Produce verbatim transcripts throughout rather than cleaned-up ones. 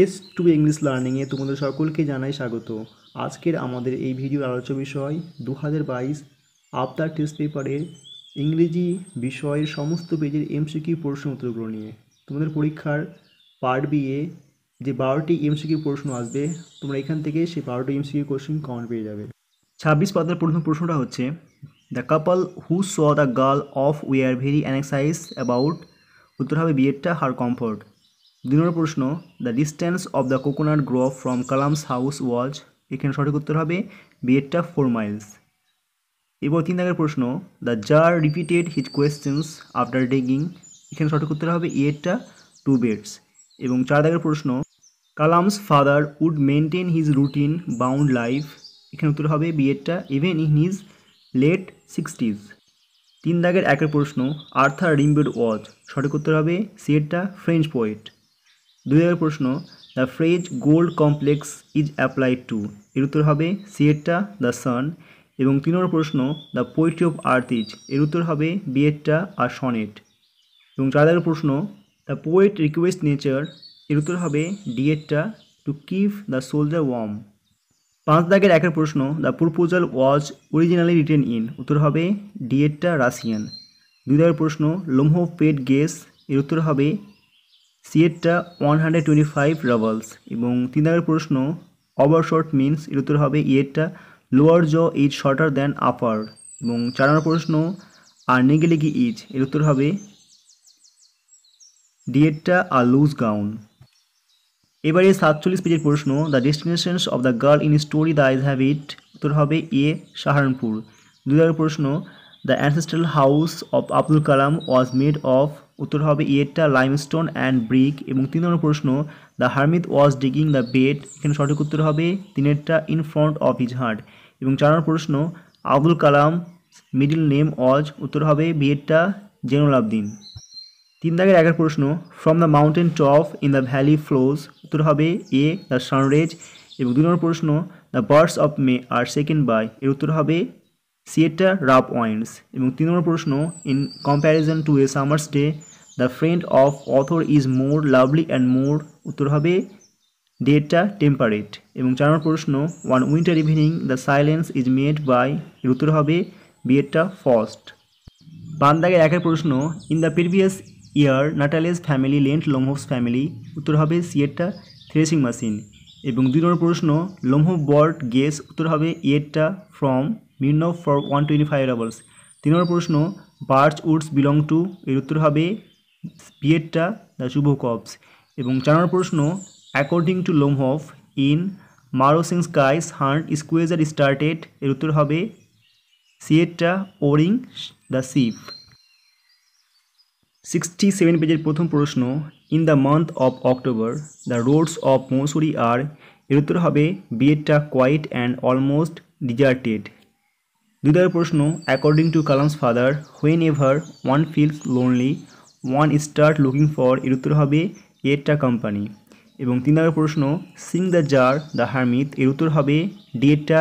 S to English লার্নিংয়ে তোমাদের সকলকে জানাই স্বাগত। আজকের আমাদের এই ভিডিওর আলোচ্য বিষয় দু হাজার বাইশ আফটার টেস্ট পেপারের ইংরেজি বিষয়ের সমস্ত পেজের এমসিকিউ প্রশ্ন উত্তরগুলো নিয়ে। তোমাদের পরীক্ষার পার্ট বি এ যে বারোটি এমসিকিউ প্রশ্ন আসবে, তোমরা এখান থেকে সেই বারোটি এমসিকিউ কোশ্চেন কমন পেয়ে যাবে। ছাব্বিশ পাতার প্রথম প্রশ্নটা হচ্ছে, the couple who saw the girl of we are very anxious about, উত্তর হবে বিয়েটা হার কমফোর্ট। দুই নম্বর প্রশ্ন, the distance of the coconut grove from Kalam's house was, এখানে সঠিক উত্তর হবে বিয়েটা ফোর মাইলস। এরপর তিন নম্বর প্রশ্ন, the jar repeated his questions after digging, এখানে সঠিক উত্তর হবে ইয়েটা টু বেডস। এবং চার নম্বর প্রশ্ন, Kalam's father would maintain his routine bound life, এখানে উত্তর হবে বিয়েটা even in his late sixties. তিন দাগের একের প্রশ্ন, আর্থার রিমবেড ওয়াজ, সঠিক উত্তর হবে সিয়েটটা ফ্রেঞ্চ পোয়েট। দুই দাগের প্রশ্ন, the phrase gold complex is applied to, এর উত্তর হবে সিয়েটটা দ্য সান। এবং তিন নম্বর প্রশ্ন, the poetry of earth is, এর উত্তর হবে বিয়েটটা আর সনেট। এবং চার দাগের প্রশ্ন, দ্য পোয়েট রিকোয়েস্ট নেচার, এর উত্তর হবে ডিয়েটটা to keep the soldier warm. পাঁচ দাগের একের প্রশ্ন, the proposal was originally written in, উত্তর হবে ডিয়েটটা রাশিয়ান। দুই দাগের প্রশ্ন, লোমহোভ পেড গেস, এর উত্তর হবে সিয়েটটা one hundred twenty five roubles. এবং তিন দাগের প্রশ্ন, ওভার শর্ট মিনস, এর উত্তর হবে ইয়েটটা lower jaw is shorter than upper. এবং চার নম্বর প্রশ্ন, আর নেগেলেগি ইজ, এর উত্তর হবে ডিয়েটটা আর লুজ গাউন। এবারে সাতচল্লিশ পেজের প্রশ্ন, the destinations of the girl in story the eyes have it, উত্তর হবে এ সাহারানপুর। দুই নম্বর প্রশ্ন, the ancestral house of Abdul Kalam was made of, উত্তর হবে এটা লাইমস্টোন অ্যান্ড ব্রিক। এবং তিন নম্বর প্রশ্ন, the hermit was digging the bed, এখানে সঠিক উত্তর হবে তিনেরটা in front of his heart. এবং চার নম্বর প্রশ্ন, Abdul Kalam middle name was, উত্তর হবে বিয়েটটা জেনুলাবদিন। তিন দাগের একের প্রশ্ন, from the mountain top in the valley flows, উত্তর হবে এ দ্য সানরেজ। এবং দুই নম্বর প্রশ্ন, the birds of May are second by, এর উত্তর হবে সিয়েটটা রাপ ওয়াইন্ডস। এবং তিন নম্বর প্রশ্ন, in comparison to a summer's day the friend of author is more lovely and more, উত্তর হবে ডেটটা টেম্পারেট। এবং চার নম্বর প্রশ্ন, one winter evening the silence is made by, এর উত্তর হবে বিয়েটটা ফার্স্ট। পাঁচ দাগের একের প্রশ্ন, in the previous year Natalia's family lent Lomov's family, উত্তর হবে সিয়েটটা থ্রেশিং মেশিন। এবং দুই নম্বর প্রশ্ন, লোমহোভ বট গেস, উত্তর হবে ইয়েটটা from Mironov for one twenty five roubles. তিন নম্বর প্রশ্ন, বার্চ উডস বিলং টু, এর উত্তর হবে বিয়েটটা দ্য চুবুকভস। এবং চার নম্বর প্রশ্ন, according to Lomov in Marusinsky's hunt Squeezer started, এর উত্তর হবে সিয়েটটা oaring the ship. Sixty seven পেজের প্রথম প্রশ্ন, in the month of October the roads of Mussoorie are, এর উত্তর হবে বিয়েটটা কোয়াইট অ্যান্ড অলমোস্ট ডিজার্টেড। দুই নম্বর প্রশ্ন, according to Kalam's father whenever one feels lonely one start looking for, এর উত্তর হবে ইয়েটটা কোম্পানি। এবং তিন নম্বর প্রশ্ন, Singh the tsar the hermit, এর উত্তর হবে ডিয়েটটা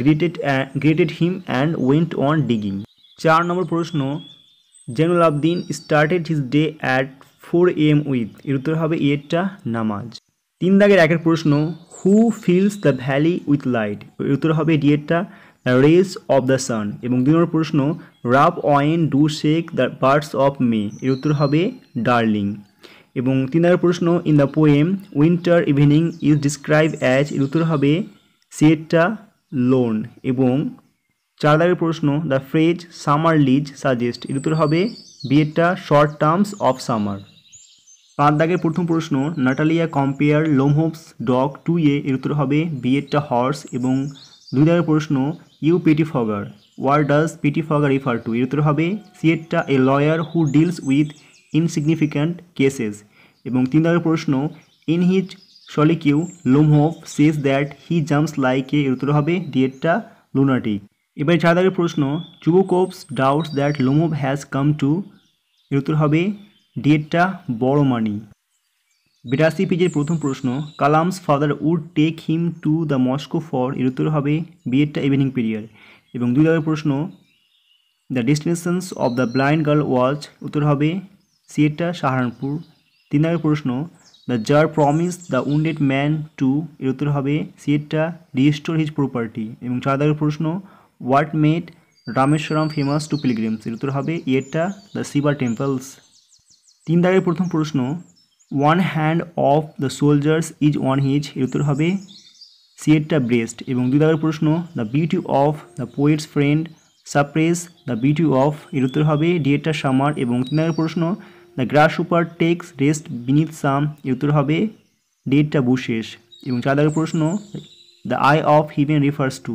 greeted greeted him and went on digging. চার নম্বর প্রশ্ন, Jainulabdeen started his day at four AM with, এর উত্তর হবে ইয়েটটা নামাজ। তিন দাগের একের প্রশ্ন, who fills the valley with light, এর উত্তর হবে ডিয়েটটা রেস অফ দ্য সান। এবং দুই নম্বর প্রশ্ন, রাপ ওয়াইন do shake the birds of May, এর উত্তর হবে ডার্লিং। এবং তিন নম্বর প্রশ্ন, in the poem winter evening is describe as, এর উত্তর হবে সিয়েটটা লোন। এবং চার দাগের প্রশ্ন, the phrase summer lease suggest, এর উত্তর হবে বিয়েটটা শর্ট টার্মস অফ সামার। পাঁচ দাগের প্রথম প্রশ্ন, Natalia compare Lomov's dog to a, এর উত্তর হবে বিয়েটটা হর্স। এবং দুই দাগের প্রশ্ন, you pettifogger where does pettifogger refer to, এর উত্তর হবে সিয়েটটা a lawyer who deals with insignificant cases. এবং তিন দাগের প্রশ্ন, in his soliloquy Lomov says that he jumps like a, এর উত্তর হবে ডিয়েটটা লুনাটিক। এবারে চার দাগের প্রশ্ন, Chubukov's doubts that Lomov has come to, এর উত্তর হবে ডিয়েটটা বড় মানি। বিরাশি পেজের প্রথম প্রশ্ন, Kalam's father would take him to the mosque for, এর উত্তর হবে বিয়েটটা ইভিনিং পিরিয়ড। এবং দুই দাগের প্রশ্ন, the destinations of the blind girl was, উত্তর হবে সিয়েটটা সাহারানপুর। তিন দাগের প্রশ্ন, The czar promised the wounded man to, এর উত্তর হবে সিয়েটা, restore his property. এবং চার দাগের প্রশ্ন, what made Rameshwaram famous to pilgrims? এর উত্তর হবে এটা, the Shiva temples. তিন দাগের প্রথম প্রশ্ন, one hand of the soldiers is on his, এর উত্তর হবে সিয়েটা breast. এবং দুই দাগের প্রশ্ন, the beauty of the poet's friend suppress the beauty of, এর উত্তর হবে ডিয়েটা সামার. এবং তিন দাগের প্রশ্ন, the grasshopper takes rest beneath some, এর উত্তর হবে ডেটটা বুশেশ. এবং চার দাগের প্রশ্ন, the eye of heaven refers to,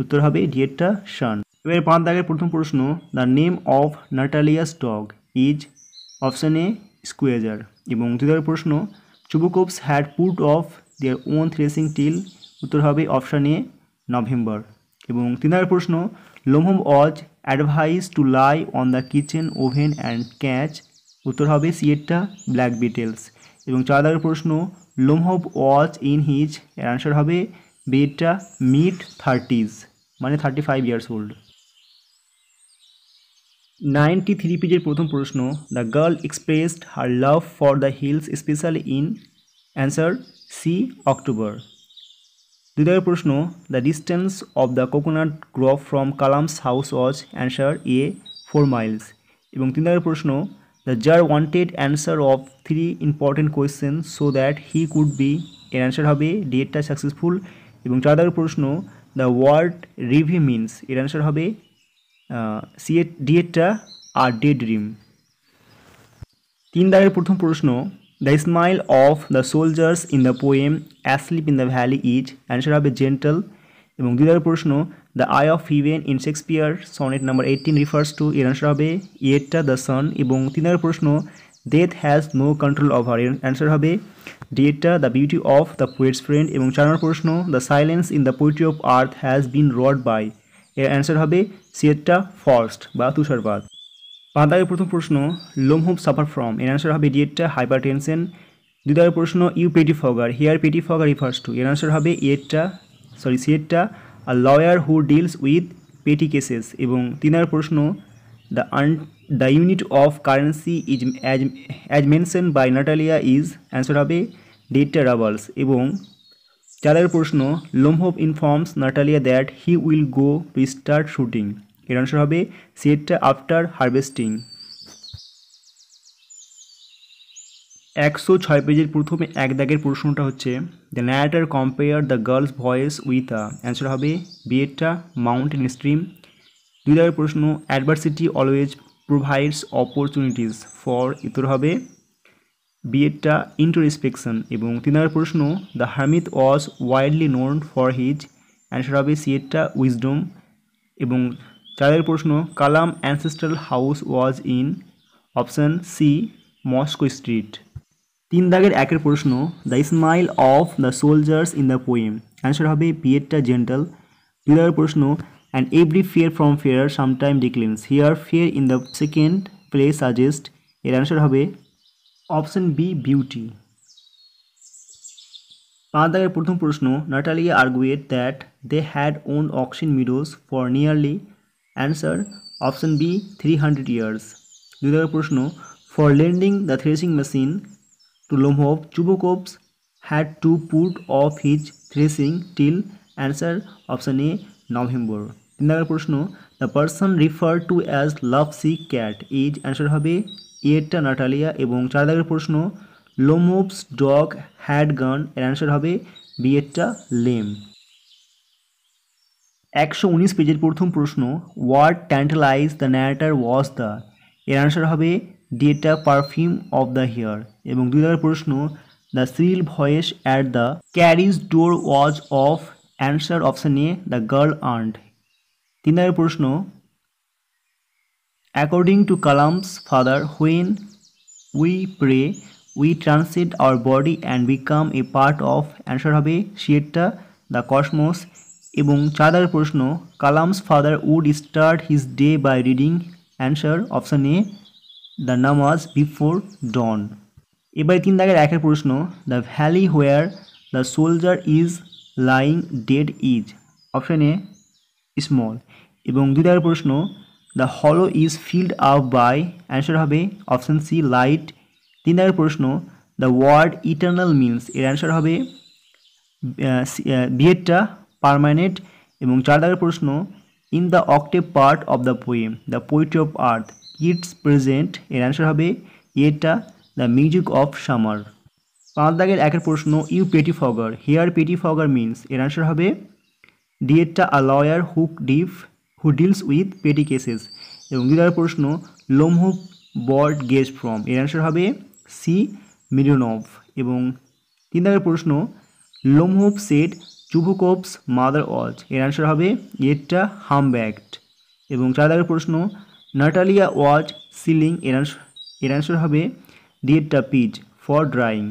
উত্তর হবে ডেটটা sun. এবার পাঁচ দাগের প্রথম প্রশ্ন, the name of Natalia's dog is option A squeezer. এবং দুই দাগের প্রশ্ন, Chubukovs had put off their own threshing till, উত্তর হবে option A November. এবং তিন দাগের প্রশ্ন, Lomov was advised to lie on the kitchen oven and catch, উত্তর হবে সিয়েটটা ব্ল্যাক বিটেলস. এবং চার দাগের প্রশ্ন, লোমহব ওয়াচ ইন হিজ, এর আনসার হবে বেটা মিড থার্টিজ, মানে thirty five years old. Ninety three পেজের প্রথম প্রশ্ন, the girl expressed her love for the hills specially in, answer C October. দুই দাগের প্রশ্ন, the distance of the coconut grove from Kalam's house was, answer A four miles. এবং তিন দাগের প্রশ্ন, the czar wanted answer of three important questions so that he could be, এর answer হবে ডেটটা successful. এবং চার দাগের প্রশ্ন, the word review means, এর answer হবে সি ডেটটা আর ডে ড্রিম. তিন দাগের প্রথম প্রশ্ন, the smile of the soldiers in the poem asleep in the valley is, answer হবে gentle. এবং দুই দাগের প্রশ্ন, the eye of heaven in Shakespeare sonnet number eighteen refers to, এর অ্যান্সার হবে এটা দ্য সান. এবং তিন দাগের প্রশ্ন, death has no control over, এর অ্যান্সার হবে ডেটা the beauty of the poet's friend. এবং চার নম্বর প্রশ্ন, the silence in the poetry of earth has been wrought by, এর অ্যান্সার হবে সিয়েটটা ফর্স্ট বা তুষারপাত. পাঁচ দাগের প্রথম প্রশ্ন, লোমহব সাফার ফ্রম, এর অ্যান্সার হবে ডেটটা হাইপার টেনশন. দুই দাগের প্রশ্ন, you pettifogger here pettifogger refers to, এর অ্যান্সার হবে এটা সরি সিয়েটটা a lawyer who deals with petty cases. এবং তিন নম্বর প্রশ্ন, the the unit of currency is as, as mentioned by Natalia is, answer হবে ডেটটা রাবলস. এবং চার নম্বর প্রশ্ন, Lomov informs Natalia that he will go to start shooting, এর answer হবে সিয়েটটা after harvesting. একশো ছয় পেজের প্রথমে এক দাগের প্রশ্নটা হচ্ছে, the narrator compare the girl's voice with a, answer হবে বিয়েটা মাউন্টেন স্ট্রিম. দুই দাগের প্রশ্ন, adversity always provides opportunities for, উত্তর হবে বিয়েটা ইন্টারস্পেকশন. এবং তিন দাগের প্রশ্ন, the hermit was widely known for his, answer হবে সিয়েটটা উইজডম. এবং চার দাগের প্রশ্ন, Kalam ancestral house was in, option C mosque street. তিন দাগের একের প্রশ্ন, the smile of the soldiers in the poem, answer হবে পিয়েটটা জেন্টাল. দুই দাগের প্রশ্ন, and every fair from fair sometime declines, here fair in the second place suggest, এর অ্যান্সার হবে অপশন বি বিউটি. পাঁচ দাগের প্রথম প্রশ্ন, Natalia argued that they had owned oxen meadows for nearly, answer option B three hundred years. দুই দাগের প্রশ্ন, for lending the threshing machine to Lomov, Chubukov had to put off his threshing till, answer option A November. In the question, the person referred to as lovesick cat is, answer hobe eta Natalia. Ebong char dager proshno, Lomov's dog had gone, answer hobe b eta lame. one nineteen পেজের প্রথম প্রশ্ন, what tantalized the narrator was the, এর answer hobe ডেটা perfume of the hair. এবং দুই দাগের প্রশ্ন, the shrill voice at the carriage door was of, answer option A the girl aunt. তিন দাগের প্রশ্ন, according to Kalam's father when we pray we transit our body and become a part of, answer হবে সিয়েটটা the cosmos. এবং চার দাগের প্রশ্ন, Kalam's father would start his day by reading, answer option A the নামাজ বিফোর ডন. এবার তিন দাগের একের প্রশ্ন, the valley where the soldier is lying dead is, option A small. এবং দুই দাগের প্রশ্ন, the hollow is filled up by, answer হবে অপশন সি লাইট. তিন দাগের প্রশ্ন, the word eternal means, এর অ্যান্সার হবে বিয়েটা পার্মানেন্ট। এবং চার দাগের প্রশ্ন, in the octave part of the poem the poetry of earth its present, এর অ্যান্সার হবে এটা the music of summer। পাঁচ দাগের একের প্রশ্ন, you pettifogger, here pettifogger means, এর অ্যান্সার হবে ডিয়েটা a lawyer who deals who deals with petty cases। এবং দুই দাগের প্রশ্ন, লোমহোভ বর্ড গেজ ফ্রম, এর অ্যান্সার হবে সি মিরোনভ। এবং তিন দাগের প্রশ্ন, লোমহোভ সেড চুবুকভস মাদার ওয়াজ, এর অ্যান্সার হবে এটা হামব্যাগড। এবং চার দাগের প্রশ্ন, নাটালিয়া ওয়াজ সিলিং, এর এর অ্যান্সার হবে ডিয়েটা পিজ ফর ড্রাইং।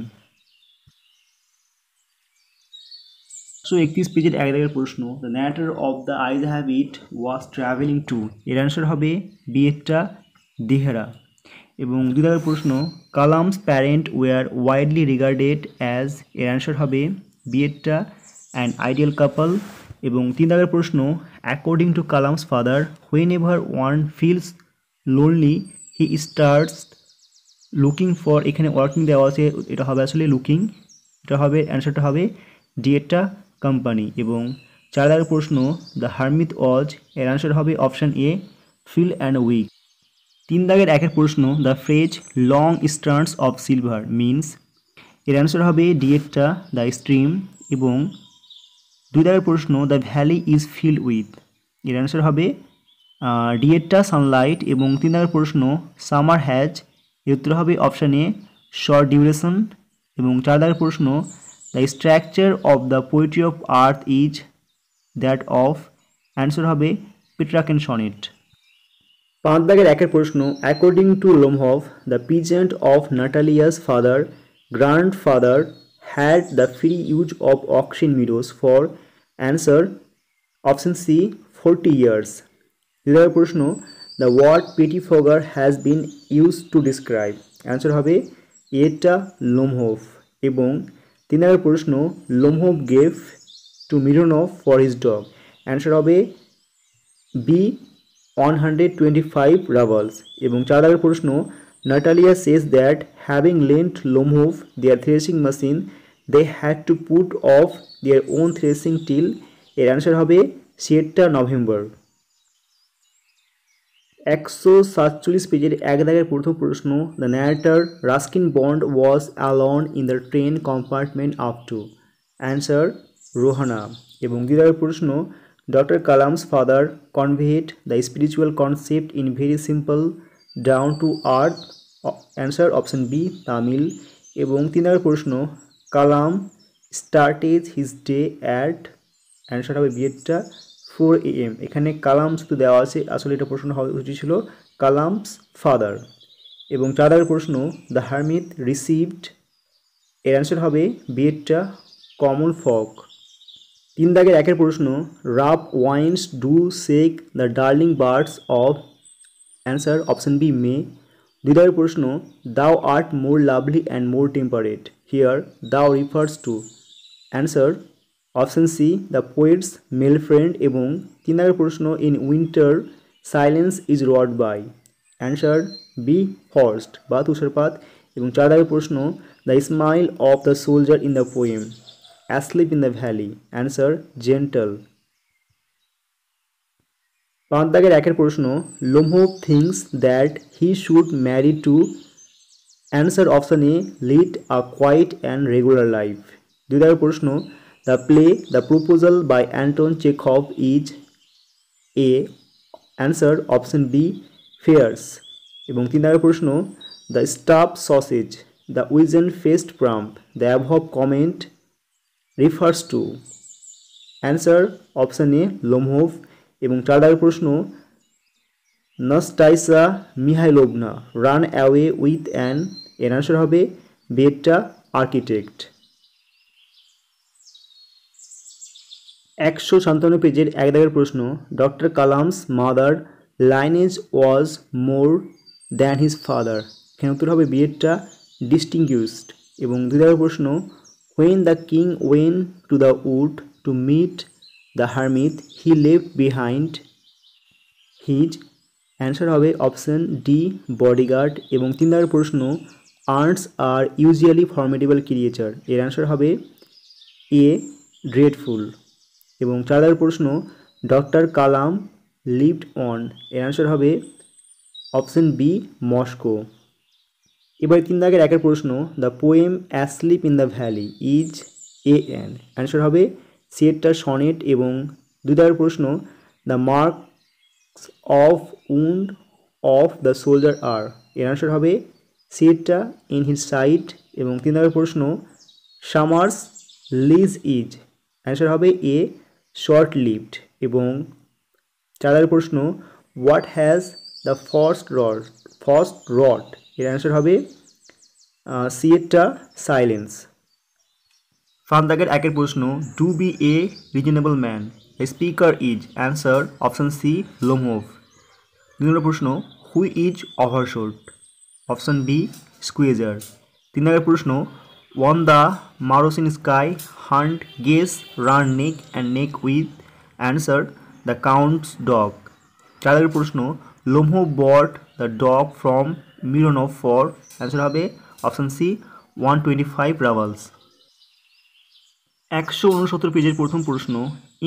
সো একত্রিশ পেজের এক দাগের প্রশ্ন, the narrator of the eyes have it was travelling to, এর অ্যান্সার হবে বিয়েটা দেহরা। এবং দুই দাগের প্রশ্ন, Kalam's parent were widely regarded as, এর অ্যান্সার হবে বিয়েটা অ্যান্ড আইডিয়াল কাপল। এবং তিন দাগের প্রশ্ন, according to Kalam's father whenever one feels lonely he starts looking for, এখানে ওয়ার্কিং দেওয়া আছে, এটা হবে আসলে লুকিং, এটা হবে অ্যান্সারটা হবে ডিয়েটা কোম্পানি। এবং চার দাগের প্রশ্ন, দ্য হারমিট ওয়াজ, এর অ্যান্সার হবে option A feel and weak. তিন দাগের একের প্রশ্ন, the phrase long stems of silver means, এর অ্যান্সার হবে ডিয়েটা দ্য স্ট্রিম। এবং দুই দাগের প্রশ্ন, the valley is filled with, এর অ্যান্সার হবে ডিয়েটা সানলাইট। এবং তিন দাগের প্রশ্ন, সামার হ্যাজ, এর উত্তর হবে অপশান এ শর্ট ডিউরেশন। এবং চার দাগের প্রশ্ন, the structure of the poetry of earth is that of, answer হবে পেট্রার্চান সনেট। পাঁচ দাগের একের প্রশ্ন, according to Lomov the peasant of Natalia's father grandfather had the free use of oxen meadows for, answer option C forty years. দ্বিতীয় প্রশ্ন, the word pettifogger has been use to describe, answer হবে এটা Lomov. এবং তিন নম্বর প্রশ্ন, Lomov gave to Mironov for his dog, answer হবে B one hundred twenty five roubles. এবং চার নম্বর প্রশ্ন, Natalia says that having lent Lomov their threshing machine, they had to put off their own threshing till, এর answer হবে সেটা November. একশো সাতচল্লিশ পেজের এক দাগের প্রথম প্রশ্ন, the narrator Ruskin Bond was alone in the train compartment up to, answer Rohana. এবং দুই দাগের প্রশ্ন, doctor Kalam's father conveyed the spiritual concept in very simple down to earth, answer option B Tamil. এবং তিন নম্বর প্রশ্ন, Kalam starts his day at, answer হবে বিয়েটা four A M, এখানে কালাম শুধু দেওয়া আছে, আসলে এটা প্রশ্ন হবে উচিত ছিল কালামস ফাদার। এবং চার নম্বর প্রশ্ন, দ্য হারমিট রিসিভড, এর অ্যান্সার হবে বিয়েটা কমন ফক। তিন দাগের একের প্রশ্ন, rough winds do shake the darling birds of, answer option B May. দুই নম্বর প্রশ্ন, thou art more lovely and more temperate, here thou refers to, answer option C the poet's male friend. এবং তিন নম্বর প্রশ্ন, in winter silence is wrought by, answer B frost বা তুষারপাত। এবং চার নম্বর প্রশ্ন, the smile of the soldier in the poem asleep in the valley, answer gentle. পাঁচ দাগের একের প্রশ্ন, Lomov things that he should marry to, answer option A lead a quiet and regular life. দুই দাগের প্রশ্ন, the play the proposal by Anton Chekhov is a, answer option B farce. এবং তিন দাগের প্রশ্ন, the stuff sausage the wizen faced frump the above comment refers to, answer option A Lomov. এবং চার দাগের প্রশ্ন, Nastasya Mikhailovna ran away with an, এর answer হবে বেটা আর্কিটেক্ট। একশো সাতান্ন পেজের এক দাগের প্রশ্ন, doctor Kalam's mother lineage was more than his father, এখানে উত্তর হবে বিয়েটা ডিস্টিংগুইশড। এবং দুই দাগের প্রশ্ন, when the king went to the wood to meet the hermit he left behind his, answer হবে অপশন ডি বডিগার্ড। এবং তিন নম্বর প্রশ্ন, Ants are usually formidable creature. এর आंसर হবে A dreadful. এবং চার নম্বর প্রশ্ন ডক্টর কালাম lived on. এর आंसर হবে অপশন বি মস্কো। এবারে তিন দাগের একের প্রশ্ন the poem asleep in the valley is a an. Answer হবে সেটটা সনেট। এবং দুই দাগের প্রশ্ন the marks of wound of the soldier are. এর आंसर হবে সেটটা ইন হিজ সাইড। এবং তিন নম্বর প্রশ্ন সামার্স লিজ ইজ। आंसर হবে এ শর্ট লিভড। এবং চার নম্বর প্রশ্ন what has the first rot first রট। এর आंसर হবে সি এরটা সাইলেন্স। পাঁচ দাগের একের প্রশ্ন to be a reasonable man a speaker is. Answer option C Lomov. দুই নম্বর প্রশ্ন who is overshot. Option B স্কুয়েজার। তিন নম্বর প্রশ্ন on the Marusinsky hunt Guess ran neck and neck with. Answer the counts dog. চার নম্বর প্রশ্ন Lomov bought the dog from Mironov for. Answer হবে option C one twenty five roubles. একশো উনসত্তর পেজের প্রথম প্রশ্ন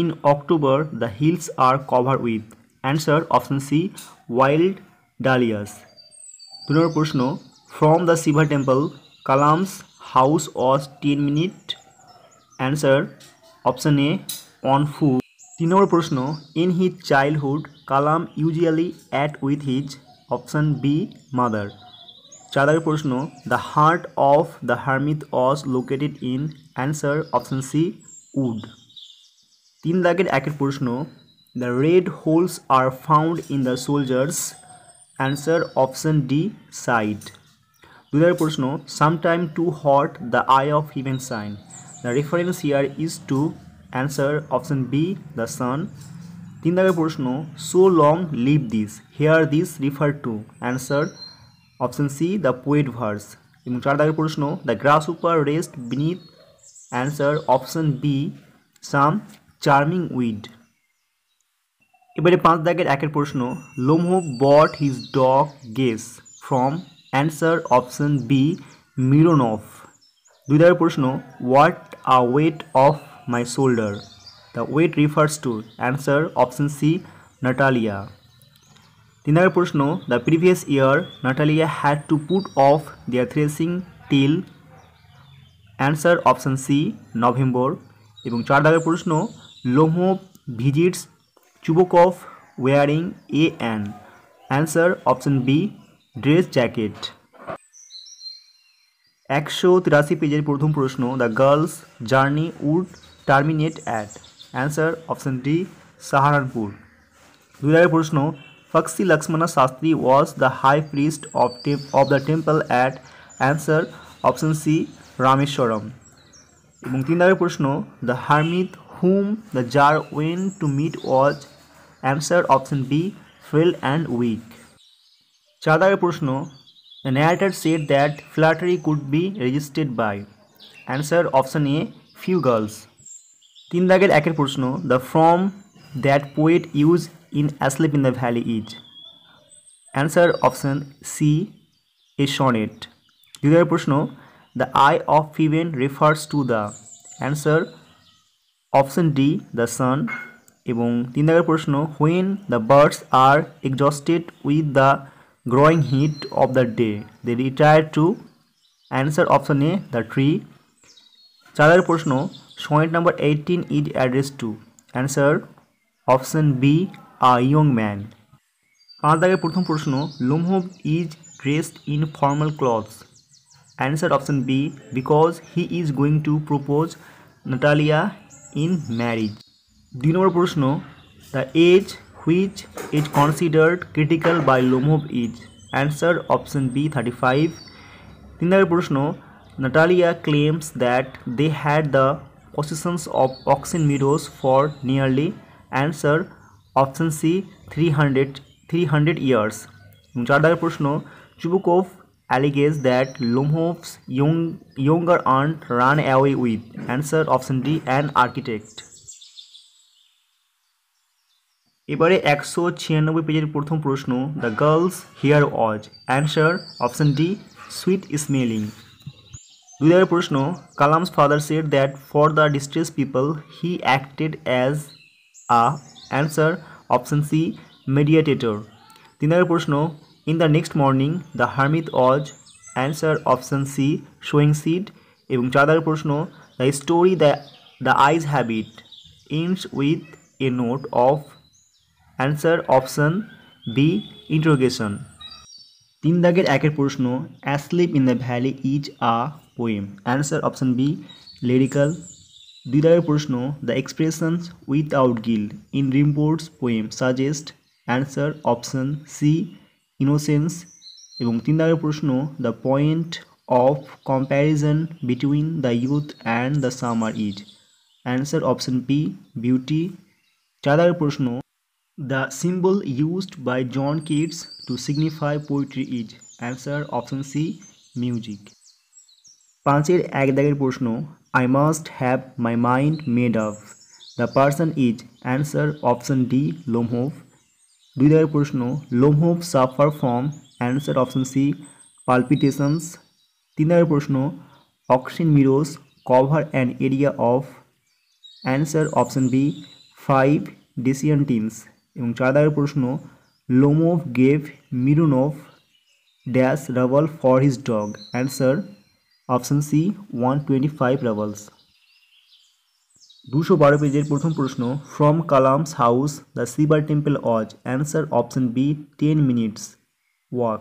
in October the hills are cover with. Answer option C wild dahlias. দুই নম্বর প্রশ্ন from the Shiva temple Kalam's house was ten minute. Answer option A on foot. তিন নম্বর প্রশ্ন in his childhood Kalam usually ate with his. Option B mother. চার নম্বর প্রশ্ন the heart of the hermit was located in. Answer option C wood. তিন দাগের একের প্রশ্ন the red holes are found in the soldier's. Answer option D side. দুই নম্বর প্রশ্ন sometime too hot the eye of human shine. The reference here is to. Answer option B the sun. তিন নম্বর প্রশ্ন so long leave this here this refer to. Answer option C the poet verse. এবং চার নম্বর প্রশ্ন the grasshopper rest beneath. Answer option B some charming weed. এবারে পাঁচ দাগের একের প্রশ্ন Lomov bought his dog Guess from. Answer option B Mironov. দুই দাগের প্রশ্ন what a weight of my shoulder. The weight refers to. Answer option C Natalia. তিন দাগের প্রশ্ন the previous year Natalia had to put off their threshing till. Answer option C November. এবং চার দাগের প্রশ্ন Lomov visits Chubukov wearing a an. Answer option B dress jacket. একশো তিরাশি পেজের প্রথম প্রশ্ন the girl's journey would terminate at. Answer option D Saharanpur. দুই নম্বর প্রশ্ন Pakshi Lakshman Shastri was the high priest of of the temple at. Answer option C Rameswaram. এবং তিন নম্বর প্রশ্ন the hermit whom the tsar went to meet was. Answer option B frail and weak. চার নম্বর প্রশ্ন the narrator said that flattery could be resisted by. Answer option A few girls. তিন দাগের একের প্রশ্ন the form that poet use in asleep in the valley is. Answer option C a sonnet. দুই নম্বর প্রশ্ন the eye of heaven refers to the. Answer option D the sun. এবং তিন নম্বর প্রশ্ন when the birds are exhausted with the growing heat of the day they retire to. Answer option A the tree. চার নম্বর প্রশ্ন sonnet number eighteen is address to. Answer option B a young man. পাঁচ দাগের প্রথম প্রশ্ন Lomov is dressed in formal clothes. Answer option B because he is going to propose Natalya in marriage. দুই নম্বর প্রশ্ন the age which is considered critical by Lomov is. Answer option B thirty-five. তিন নম্বর প্রশ্ন Natalia claims that they had the possessions of oxen meadows for nearly. Answer option C three hundred years. চার নম্বর প্রশ্ন Chubukov alleges that Lomov's young, younger aunt ran away with. Answer option D an architect. এবারে একশো ছিয়ানব্বই পেজের প্রথম প্রশ্ন the girl's hair was. Answer option D sweet smelling। দুই নম্বর প্রশ্ন, Kalam's father said that for the distress people he acted as a answer option C mediator. তিন নম্বর প্রশ্ন, in the next morning the hermit was answer option C sowing seed. এবং চার নম্বর প্রশ্ন, the story the the eyes have it ends with a note of answer option B interrogation. তিন দাগের একের প্রশ্ন, asleep in the valley is a poem answer option B lyrical. দুই দাগের প্রশ্ন, the expressions without guild in Rimbaud's poem suggest answer option C innocence. এবং তিন দাগের প্রশ্ন, the point of comparison between the youth and the summer is answer option B beauty. চার দাগের প্রশ্ন, the symbol used by John Keats to signify poetry is answer option C music। পাঁচের এক দাগের প্রশ্ন, I must have my mind made up the person is answer option D Lomov। দুই দাগের প্রশ্ন, Lomov suffer from answer option C palpitations। তিন দাগের প্রশ্ন, oxygen mirrors cover an area of answer option B five deciantines। এবং চার দাগের প্রশ্ন, Lomov gave Mironov dash rubble for his dog answer option C one twenty five roubles. দুশো বারো পেজের প্রথম প্রশ্ন, from Kalam's house the Shiva temple was answer option B ten minutes walk.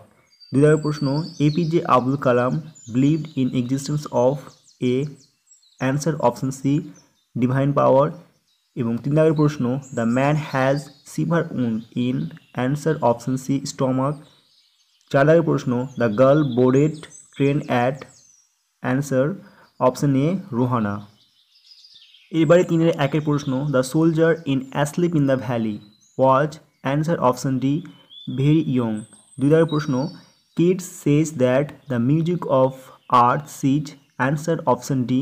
দুই দাগের প্রশ্ন, APJ Abdul Kalam believed in existence of a answer option C divine power. এবং তিন দাগের প্রশ্ন, the man has severe wound in answer option C stomach. চার দাগের প্রশ্ন, the girl boarded train at answer option A Rohana. এবারে তিনের একের প্রশ্ন, the soldier in asleep in the valley was answer option D very young. দুই দাগের প্রশ্ন, Keats says that the music of earth ceases answer option D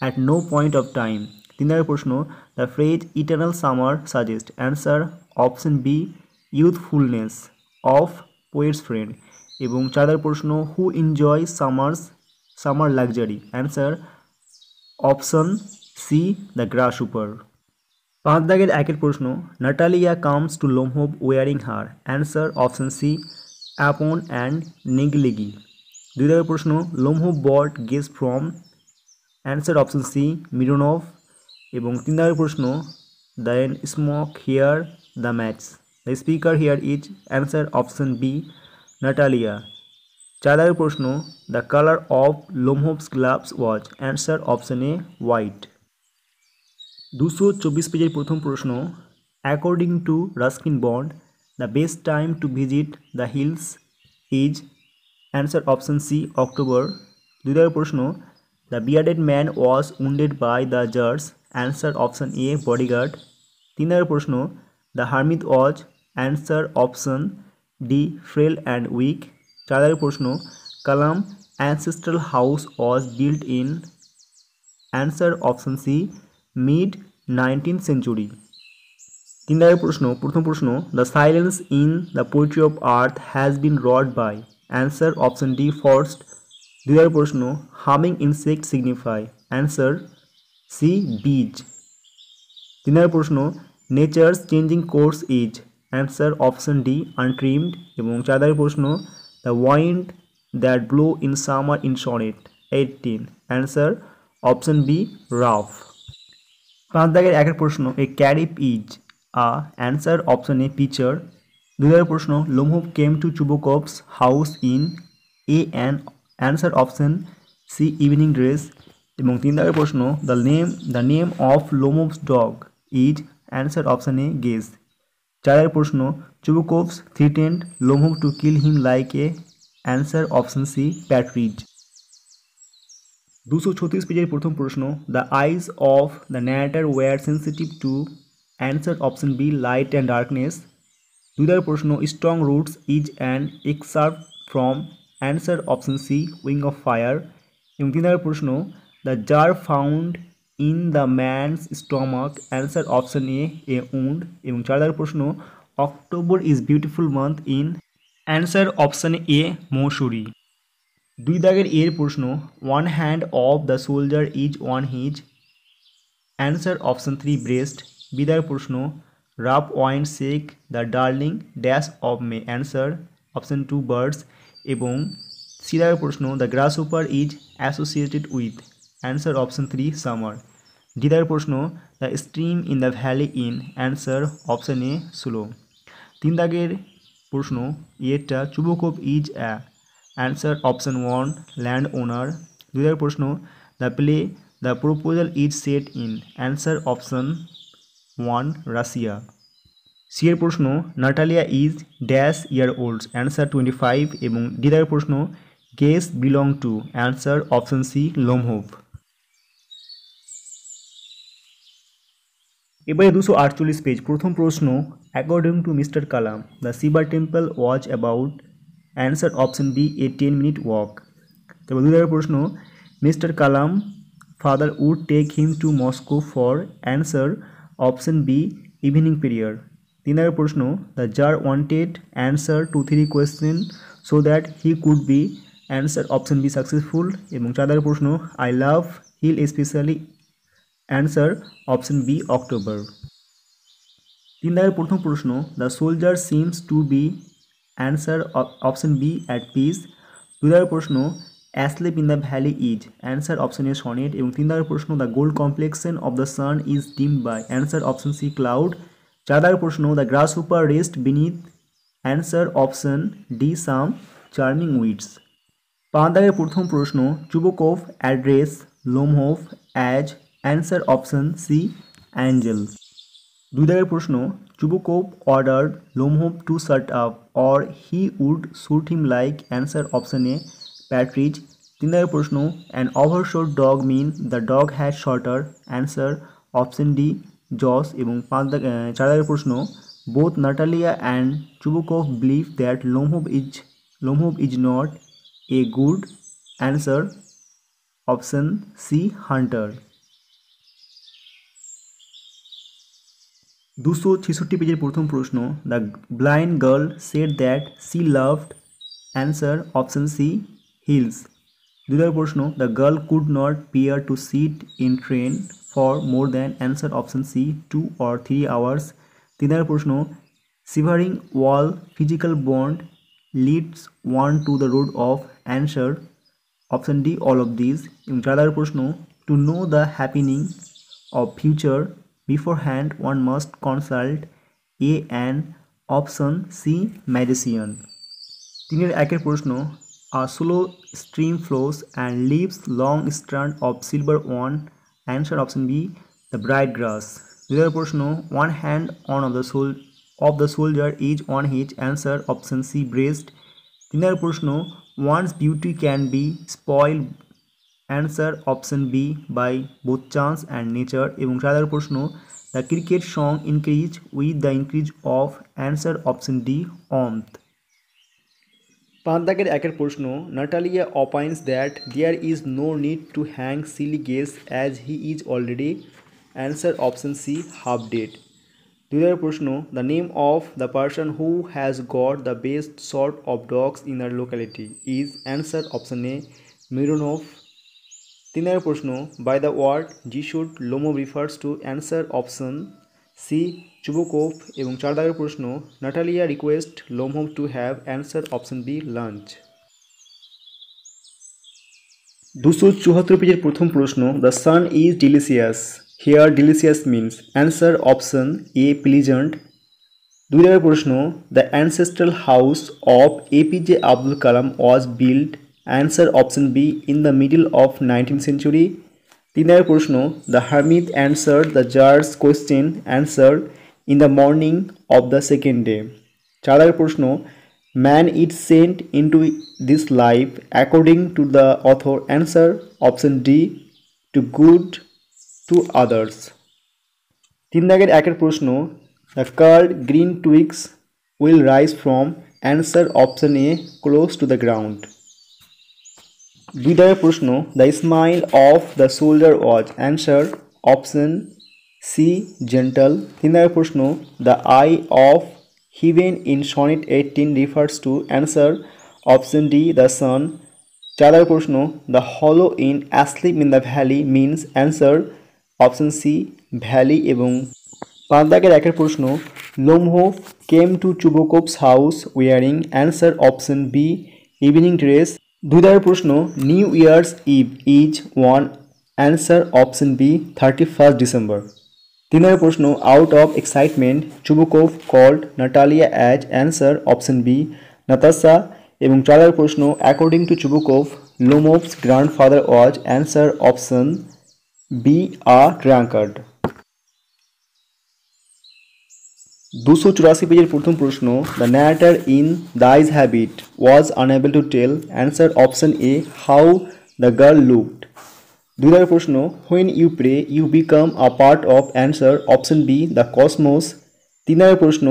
at no point of time. তিন নম্বর প্রশ্ন, the phrase eternal summer suggest answer option B youthfulness of poet's friend. এবং চার নম্বর প্রশ্ন, who enjoy summers summer luxury answer option C the glass super. পাঁচ দাগের একের প্রশ্ন, Natalia comes to Lomov wearing her answer option C apron and negligee. দুই নম্বর প্রশ্ন, Lomov bought Guess from answer option C Mironov. এবং তিন নম্বর প্রশ্ন, then smoke here the match the speaker here is answer option B Natalya. চার নম্বর প্রশ্ন, the colour of Lomov's gloves was answer option A white. দুশো চব্বিশ পেজের প্রথম প্রশ্ন, according to Ruskin Bond the best time to visit the hills is answer option C October. দুই নম্বর প্রশ্ন, the bearded man was wounded by the tsar's answer option A bodyguard. তিন নম্বর প্রশ্ন, the hermit was answer option D frail and weak. চার নম্বর প্রশ্ন, Kalam ancestral house was built in answer option C mid nineteenth century. তিন নম্বর প্রশ্ন, প্রথম প্রশ্ন, the silence in the poetry of earth has been wrought by answer option D frost. দুই নম্বর প্রশ্ন, humming insect signify answer C bees. তিন নম্বর প্রশ্ন, nature's changing course is answer option D untrimmed. এবং চার নম্বর প্রশ্ন, the wind that blow in summer in sonnet eighteen answer option B rough. পাঁচ দাগের একের প্রশ্ন, a carafe is a answer option A pitcher. দুই নম্বর প্রশ্ন, Lomov came to Chubukov's house in a an answer option C evening dress. এবং তিন নম্বর প্রশ্ন, the name the name of Lomov's dog is answer option A Guess. চার নম্বর প্রশ্ন, চুবুকভস threatened Lomov to kill him like a answer option C partridge. দুশো ছত্রিশ পেজের প্রথম প্রশ্ন, the eyes of the narrator were sensitive to answer option B light and darkness. দুই নম্বর প্রশ্ন, strong roots is an excerpt from answer option C উইং of fire. এবং তিন নম্বর প্রশ্ন, the jar found in the man's stomach answer option a a wound। এবং চার নম্বর প্রশ্ন, October is beautiful month in answer option a Mussoorie। দুই দাগের এর প্রশ্ন one hand of the soldier is on his answer option three breast B দাগের প্রশ্ন rough wine shake the darling dash of May answer option two birds এবং C দাগের প্রশ্ন the grasshopper is associated with answer option three summer D দাগের প্রশ্ন the stream in the valley in answer option A slow তিন দাগের প্রশ্ন এরটা Chubukov is a answer option one land owner দুই দাগের প্রশ্ন the play the proposal is set in answer option one Russia C এর প্রশ্ন Natalia is dash year old answer twenty five এবং ডি দাগের প্রশ্ন guess belong to answer option C Lomov এবারে দুশো আটচল্লিশ পেজ প্রথম প্রশ্ন according to mister Kalam the Shiva temple was about answer option B a ten minute walk তারপর দুই দাগের প্রশ্ন mister Kalam father would take him to mosque for answer option B evening prayer তিন দাগের প্রশ্ন the jar wanted answer to three question so that he could be answer option B successful এবং চার দাগের প্রশ্ন I love hill specially answer option B October তিন দাগের প্রথম প্রশ্ন the soldier seems to be answer option B at peace দুই দাগের প্রশ্ন asleep in the valley is answer option A sonnet এবং তিন দাগের প্রশ্ন the gold complexion of the sun is dim by answer option C cloud চার দাগের প্রশ্ন the grasshopper rest beneath answer option D some charming weeds পাঁচ দাগের প্রথম প্রশ্ন Chubukov address Lomov as answer option C angel দুই দাগের প্রশ্ন Chubukov ordered Lomov to shut up or he would shoot him like answer option A partridge তিন দাগের প্রশ্ন an overshot dog mean the dog has shorter answer option D jaws এবং পাঁচ দাগ চার দাগের প্রশ্ন both Natalia and Chubukov believe that Lomov is Lomov is not a good answer option C hunter দুশো ছেষট্টি পেজের প্রথম প্রশ্ন the blind girl said that she loved answer option C hills দুই নম্বর প্রশ্ন the girl could not bear to sit in train for more than answer option C two or three hours তিন নম্বর প্রশ্ন severing all physical bond leads one to the road of answer option D all of this এবং চার নম্বর প্রশ্ন to know the happening of future Beforehand, one must consult A and option C medicine. তিনের একের প্রশ্ন A slow stream flows and leaves long strand of silver on answer option B the bright grass. দুইয়ের প্রশ্ন one hand on of the soul of the soldier is on his answer option C breast. তিনের প্রশ্ন one's beauty can be spoiled answer option B by both chance and nature এবং চার প্রশ্ন the cricket song increase with the increase of answer option D অন্ত পাঁচ দাগের একের প্রশ্ন Natalia opines that there is no need to hang silly guess as he is already answer option C half dead দুই দাগের প্রশ্ন the name of the person who has got the best short of dogs in the locality is answer option A Mironov তিন নম্বর প্রশ্ন by the word জিশুড Lomov refers to answer option C Chubukov এবং চার দাগের প্রশ্ন Natalia request Lomov to have answer option B lunch দুশো চুয়াত্তর পেজের প্রথম প্রশ্ন the sun is delicious here delicious means answer option A pleasant দুই দাগের প্রশ্ন the ancestral house of APJ Abdul Kalam was build answer option B in the middle of nineteen century তিন নম্বর প্রশ্ন the hermit answer the jars question answer in the morning of the second day চার নম্বর প্রশ্ন man is sent in to this life according to the author answer option D to good to others তিন দাগের একের প্রশ্ন the card green twigs will rise from answer option A close to the ground দুই দাগের প্রশ্ন the smile of the soldier was answer option C gentle তিন দাগের প্রশ্ন the eye of heaven in sonnet eighteen refers to answer option D the sun চার প্রশ্ন, the hollow in asleep in the valley means answer option C valley. এবং পাঁচ দাগের একের প্রশ্ন, Lomov came to Chubukov's house wearing answer option B evening dress. দুই দাগের প্রশ্ন, new year's eve is one answer option B thirty first December. তিন দাগের প্রশ্ন, out of excitement Chubukov called Natalia as answer option B Natasha. এবং চারের প্রশ্ন, according to Chubukov Lomov's grandfather was answer option B a drunkard. দুশো চুরাশি পেজের প্রথম প্রশ্ন, the narrator in these habit was unable to tell answer option A how the girl looked. দুই নম্বর প্রশ্ন, when you pray you become a part of answer option B the cosmos. তিন নম্বর প্রশ্ন,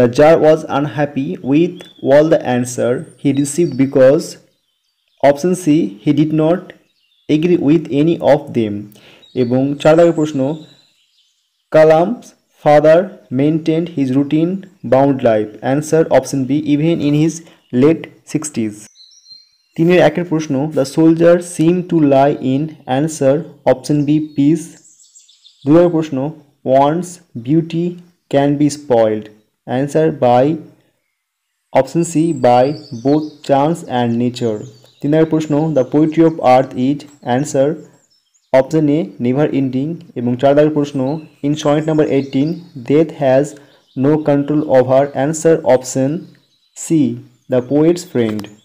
The jar was unhappy with all the answer he received because option C he did not agree with any of them. এবং চার দাগের প্রশ্ন, Kalam's father maintained his routine bound life answer option B even in his late sixties. তিনের একের প্রশ্ন, the soldier seem to lie in answer option B peace. দুই দাগের প্রশ্ন, once beauty can be spoiled Answer by option C by both chance and nature. তিন নম্বর প্রশ্ন, the poetry of earth is answer option A never ending. এবং চার নম্বর প্রশ্ন, in sonnet number eighteen death has no control over answer option C the poet's friend.